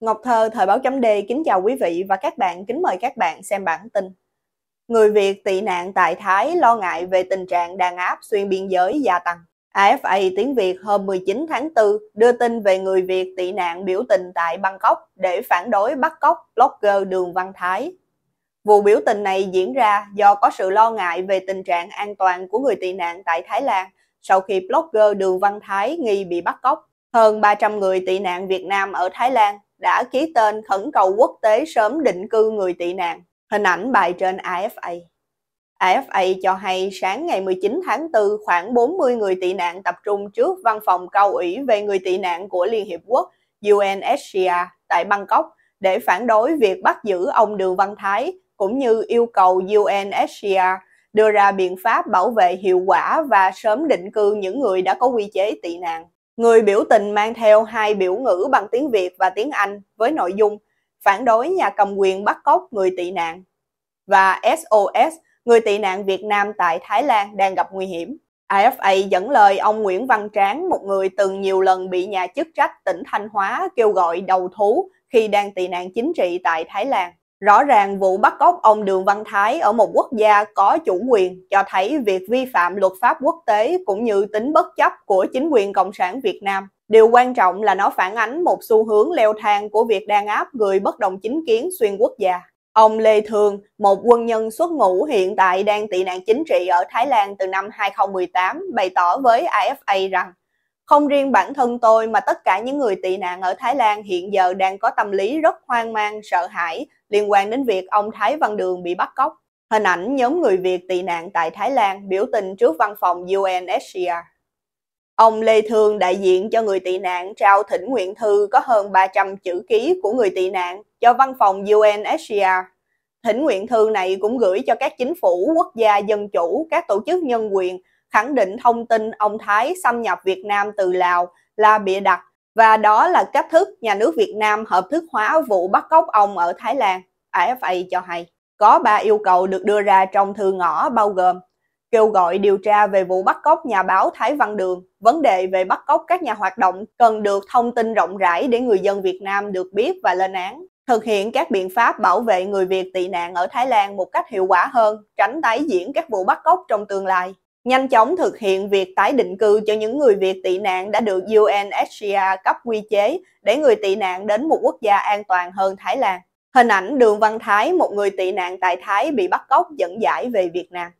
Ngọc Thơ, Thời báo chấm D kính chào quý vị và các bạn, kính mời các bạn xem bản tin. Người Việt tị nạn tại Thái lo ngại về tình trạng đàn áp xuyên biên giới gia tăng. AFA tiếng Việt hôm 19 tháng 4 đưa tin về người Việt tị nạn biểu tình tại Bangkok để phản đối bắt cóc blogger Đường Văn Thái. Vụ biểu tình này diễn ra do có sự lo ngại về tình trạng an toàn của người tị nạn tại Thái Lan sau khi blogger Đường Văn Thái nghi bị bắt cóc. Hơn 300 người tị nạn Việt Nam ở Thái Lan đã ký tên khẩn cầu quốc tế sớm định cư người tị nạn. Hình ảnh bài trên AFA. AFA cho hay sáng ngày 19 tháng 4 khoảng 40 người tị nạn tập trung trước văn phòng cao ủy về người tị nạn của Liên Hiệp Quốc UNHCR tại Bangkok để phản đối việc bắt giữ ông Đường Văn Thái cũng như yêu cầu UNHCR đưa ra biện pháp bảo vệ hiệu quả và sớm định cư những người đã có quy chế tị nạn. Người biểu tình mang theo hai biểu ngữ bằng tiếng Việt và tiếng Anh với nội dung phản đối nhà cầm quyền bắt cóc người tị nạn và SOS, người tị nạn Việt Nam tại Thái Lan đang gặp nguy hiểm. AFA dẫn lời ông Nguyễn Văn Tráng, một người từng nhiều lần bị nhà chức trách tỉnh Thanh Hóa kêu gọi đầu thú khi đang tị nạn chính trị tại Thái Lan. Rõ ràng vụ bắt cóc ông Đường Văn Thái ở một quốc gia có chủ quyền cho thấy việc vi phạm luật pháp quốc tế cũng như tính bất chấp của chính quyền Cộng sản Việt Nam. Điều quan trọng là nó phản ánh một xu hướng leo thang của việc đàn áp người bất đồng chính kiến xuyên quốc gia. Ông Lê Thương, một quân nhân xuất ngũ hiện tại đang tị nạn chính trị ở Thái Lan từ năm 2018, bày tỏ với AFA rằng không riêng bản thân tôi mà tất cả những người tị nạn ở Thái Lan hiện giờ đang có tâm lý rất hoang mang, sợ hãi liên quan đến việc ông Thái Văn Đường bị bắt cóc. Hình ảnh nhóm người Việt tị nạn tại Thái Lan biểu tình trước văn phòng UNHCR. Ông Lê Thương, đại diện cho người tị nạn, trao thỉnh nguyện thư có hơn 300 chữ ký của người tị nạn cho văn phòng UNHCR. Thỉnh nguyện thư này cũng gửi cho các chính phủ, quốc gia dân chủ, các tổ chức nhân quyền, khẳng định thông tin ông Thái xâm nhập Việt Nam từ Lào là bịa đặt và đó là cách thức nhà nước Việt Nam hợp thức hóa vụ bắt cóc ông ở Thái Lan, AFA cho hay. Có 3 yêu cầu được đưa ra trong thư ngõ bao gồm kêu gọi điều tra về vụ bắt cóc nhà báo Thái Văn Đường, vấn đề về bắt cóc các nhà hoạt động cần được thông tin rộng rãi để người dân Việt Nam được biết và lên án, thực hiện các biện pháp bảo vệ người Việt tị nạn ở Thái Lan một cách hiệu quả hơn, tránh tái diễn các vụ bắt cóc trong tương lai, nhanh chóng thực hiện việc tái định cư cho những người Việt tị nạn đã được UNHCR cấp quy chế để người tị nạn đến một quốc gia an toàn hơn Thái Lan. Hình ảnh Đường Văn Thái, một người tị nạn tại Thái bị bắt cóc dẫn giải về Việt Nam.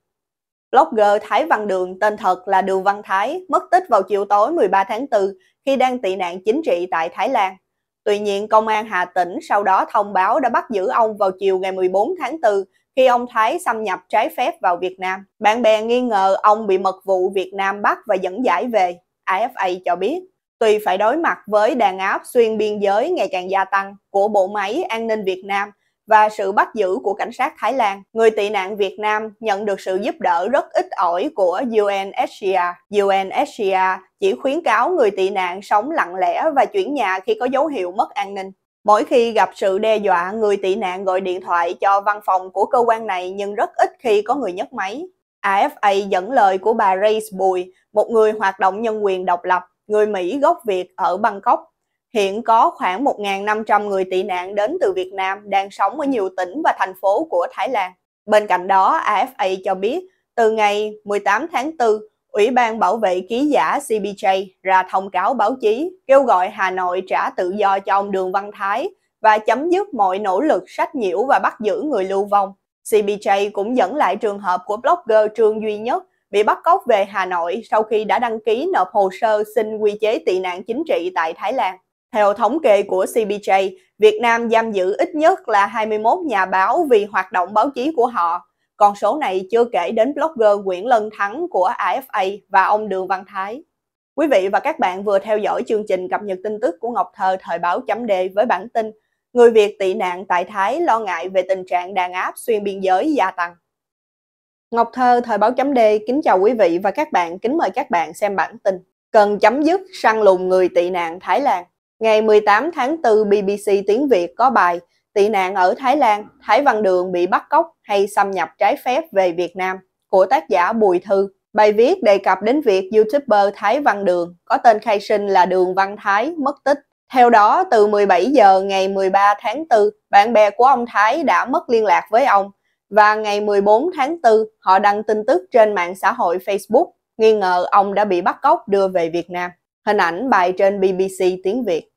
Blogger Thái Văn Đường, tên thật là Đường Văn Thái, mất tích vào chiều tối 13 tháng 4 khi đang tị nạn chính trị tại Thái Lan. Tuy nhiên, Công an Hà Tĩnh sau đó thông báo đã bắt giữ ông vào chiều ngày 14 tháng 4 khi ông Thái xâm nhập trái phép vào Việt Nam. Bạn bè nghi ngờ ông bị mật vụ Việt Nam bắt và dẫn giải về, AFA cho biết. Tuy phải đối mặt với đàn áp xuyên biên giới ngày càng gia tăng của bộ máy an ninh Việt Nam và sự bắt giữ của cảnh sát Thái Lan, người tị nạn Việt Nam nhận được sự giúp đỡ rất ít ỏi của UNHCR. UNHCR chỉ khuyến cáo người tị nạn sống lặng lẽ và chuyển nhà khi có dấu hiệu mất an ninh. Mỗi khi gặp sự đe dọa, người tị nạn gọi điện thoại cho văn phòng của cơ quan này nhưng rất ít khi có người nhấc máy. AFA dẫn lời của bà Race Bùi, một người hoạt động nhân quyền độc lập, người Mỹ gốc Việt ở Bangkok. Hiện có khoảng 1.500 người tị nạn đến từ Việt Nam đang sống ở nhiều tỉnh và thành phố của Thái Lan. Bên cạnh đó, AFA cho biết từ ngày 18 tháng 4, Ủy ban Bảo vệ Ký giả CPJ ra thông cáo báo chí kêu gọi Hà Nội trả tự do cho ông Đường Văn Thái và chấm dứt mọi nỗ lực sách nhiễu và bắt giữ người lưu vong. CPJ cũng dẫn lại trường hợp của blogger Trương Duy Nhất bị bắt cóc về Hà Nội sau khi đã đăng ký nộp hồ sơ xin quy chế tị nạn chính trị tại Thái Lan. Theo thống kê của CPJ, Việt Nam giam giữ ít nhất là 21 nhà báo vì hoạt động báo chí của họ. Con số này chưa kể đến blogger Nguyễn Lân Thắng của AFA và ông Đường Văn Thái. Quý vị và các bạn vừa theo dõi chương trình cập nhật tin tức của Ngọc Thơ Thời báo chấm D với bản tin Người Việt tị nạn tại Thái lo ngại về tình trạng đàn áp xuyên biên giới gia tăng. Ngọc Thơ Thời báo chấm D kính chào quý vị và các bạn, kính mời các bạn xem bản tin Cần chấm dứt săn lùng người tị nạn Thái Lan. Ngày 18 tháng 4, BBC tiếng Việt có bài Tị nạn ở Thái Lan, Thái Văn Đường bị bắt cóc hay xâm nhập trái phép về Việt Nam của tác giả Bùi Thư. Bài viết đề cập đến việc YouTuber Thái Văn Đường có tên khai sinh là Đường Văn Thái mất tích Theo đó, từ 17 giờ ngày 13 tháng 4, bạn bè của ông Thái đã mất liên lạc với ông và ngày 14 tháng 4, họ đăng tin tức trên mạng xã hội Facebook nghi ngờ ông đã bị bắt cóc đưa về Việt Nam. Hình ảnh bài trên BBC tiếng Việt.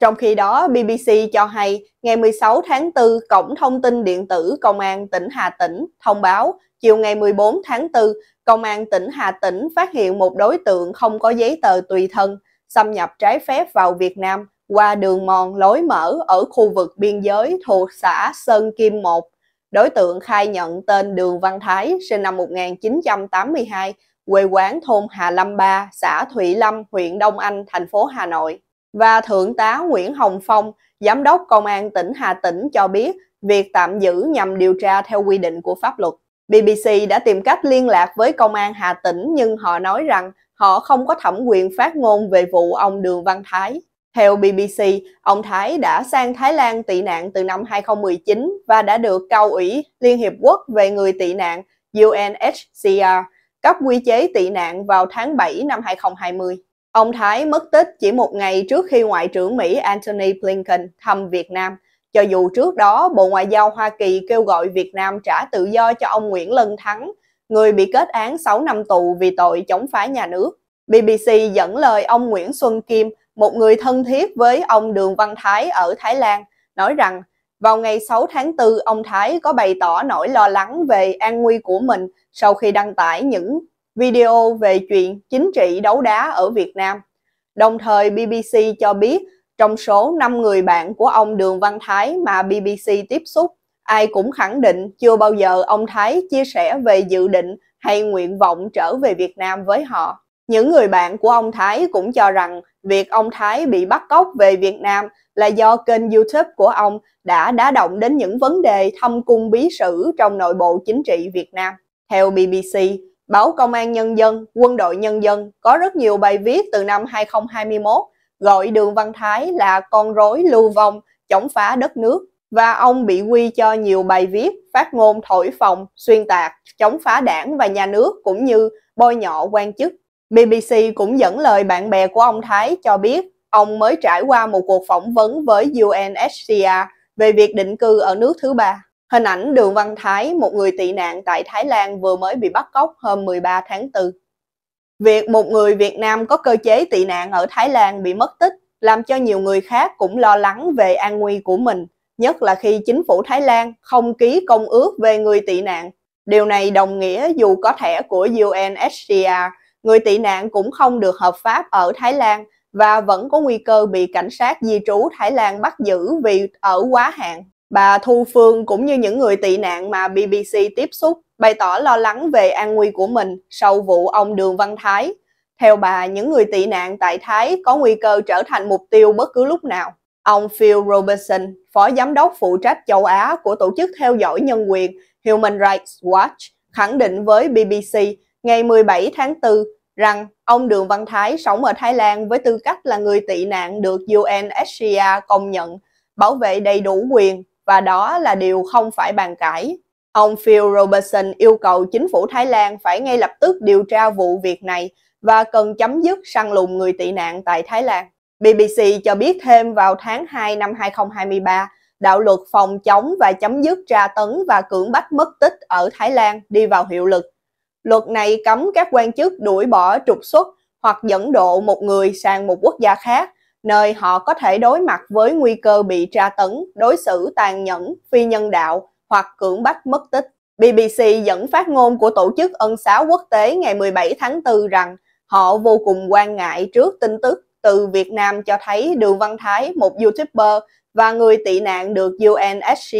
Trong khi đó, BBC cho hay ngày 16 tháng 4, Cổng Thông tin Điện tử Công an tỉnh Hà Tĩnh thông báo chiều ngày 14 tháng 4, Công an tỉnh Hà Tĩnh phát hiện một đối tượng không có giấy tờ tùy thân xâm nhập trái phép vào Việt Nam qua đường mòn lối mở ở khu vực biên giới thuộc xã Sơn Kim 1. Đối tượng khai nhận tên Đường Văn Thái, sinh năm 1982, quê quán thôn Hà Lâm 3, xã Thụy Lâm, huyện Đông Anh, thành phố Hà Nội. Và Thượng tá Nguyễn Hồng Phong, Giám đốc Công an tỉnh Hà Tĩnh cho biết việc tạm giữ nhằm điều tra theo quy định của pháp luật. BBC đã tìm cách liên lạc với Công an Hà Tĩnh nhưng họ nói rằng họ không có thẩm quyền phát ngôn về vụ ông Đường Văn Thái. Theo BBC, ông Thái đã sang Thái Lan tị nạn từ năm 2019 và đã được Cao ủy Liên Hiệp Quốc về người tị nạn UNHCR cấp quy chế tị nạn vào tháng 7 năm 2020. Ông Thái mất tích chỉ một ngày trước khi Ngoại trưởng Mỹ Antony Blinken thăm Việt Nam, cho dù trước đó Bộ Ngoại giao Hoa Kỳ kêu gọi Việt Nam trả tự do cho ông Nguyễn Lân Thắng, người bị kết án 6 năm tù vì tội chống phá nhà nước. BBC dẫn lời ông Nguyễn Xuân Kim, một người thân thiết với ông Đường Văn Thái ở Thái Lan, nói rằng vào ngày 6 tháng 4, ông Thái có bày tỏ nỗi lo lắng về an nguy của mình sau khi đăng tải những video về chuyện chính trị đấu đá ở Việt Nam. Đồng thời, BBC cho biết trong số 5 người bạn của ông Đường Văn Thái mà BBC tiếp xúc, ai cũng khẳng định chưa bao giờ ông Thái chia sẻ về dự định hay nguyện vọng trở về Việt Nam với họ. Những người bạn của ông Thái cũng cho rằng việc ông Thái bị bắt cóc về Việt Nam là do kênh YouTube của ông đã đá động đến những vấn đề thâm cung bí sử trong nội bộ chính trị Việt Nam. Theo BBC, báo Công an Nhân dân, Quân đội Nhân dân có rất nhiều bài viết từ năm 2021 gọi Đường Văn Thái là con rối lưu vong, chống phá đất nước. Và ông bị quy cho nhiều bài viết, phát ngôn thổi phồng, xuyên tạc, chống phá đảng và nhà nước cũng như bôi nhọ quan chức. BBC cũng dẫn lời bạn bè của ông Thái cho biết ông mới trải qua một cuộc phỏng vấn với UNHCR về việc định cư ở nước thứ ba. Hình ảnh Đường Văn Thái, một người tị nạn tại Thái Lan vừa mới bị bắt cóc hôm 13 tháng 4. Việc một người Việt Nam có cơ chế tị nạn ở Thái Lan bị mất tích làm cho nhiều người khác cũng lo lắng về an nguy của mình, nhất là khi chính phủ Thái Lan không ký công ước về người tị nạn. Điều này đồng nghĩa dù có thẻ của UNHCR, người tị nạn cũng không được hợp pháp ở Thái Lan và vẫn có nguy cơ bị cảnh sát di trú Thái Lan bắt giữ vì ở quá hạn. Bà Thu Phương cũng như những người tị nạn mà BBC tiếp xúc bày tỏ lo lắng về an nguy của mình sau vụ ông Đường Văn Thái. Theo bà, những người tị nạn tại Thái có nguy cơ trở thành mục tiêu bất cứ lúc nào. Ông Phil Robertson, Phó Giám đốc phụ trách châu Á của Tổ chức Theo dõi Nhân quyền Human Rights Watch, khẳng định với BBC ngày 17 tháng 4 rằng ông Đường Văn Thái sống ở Thái Lan với tư cách là người tị nạn được UNHCR công nhận, bảo vệ đầy đủ quyền, và đó là điều không phải bàn cãi. Ông Phil Robertson yêu cầu chính phủ Thái Lan phải ngay lập tức điều tra vụ việc này và cần chấm dứt săn lùng người tị nạn tại Thái Lan. BBC cho biết thêm vào tháng 2 năm 2023, đạo luật phòng chống và chấm dứt tra tấn và cưỡng bách mất tích ở Thái Lan đi vào hiệu lực. Luật này cấm các quan chức đuổi bỏ, trục xuất hoặc dẫn độ một người sang một quốc gia khác, nơi họ có thể đối mặt với nguy cơ bị tra tấn, đối xử tàn nhẫn, phi nhân đạo hoặc cưỡng bách mất tích. BBC dẫn phát ngôn của Tổ chức Ân xá Quốc tế ngày 17 tháng 4 rằng họ vô cùng quan ngại trước tin tức từ Việt Nam cho thấy Đường Văn Thái, một YouTuber và người tị nạn được UNHCR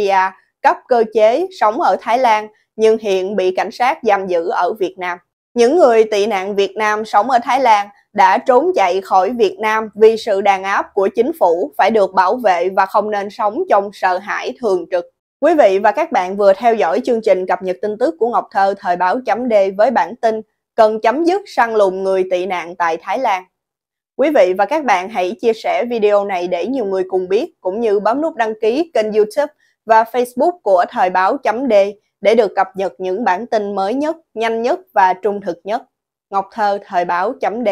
cấp cơ chế sống ở Thái Lan nhưng hiện bị cảnh sát giam giữ ở Việt Nam. Những người tị nạn Việt Nam sống ở Thái Lan đã trốn chạy khỏi Việt Nam vì sự đàn áp của chính phủ phải được bảo vệ và không nên sống trong sợ hãi thường trực. Quý vị và các bạn vừa theo dõi chương trình cập nhật tin tức của Ngọc Thơ thời báo.d với bản tin cần chấm dứt săn lùng người tị nạn tại Thái Lan. Quý vị và các bạn hãy chia sẻ video này để nhiều người cùng biết, cũng như bấm nút đăng ký kênh YouTube và Facebook của thời báo.d để được cập nhật những bản tin mới nhất, nhanh nhất và trung thực nhất. Ngọc Thơ thời báo.d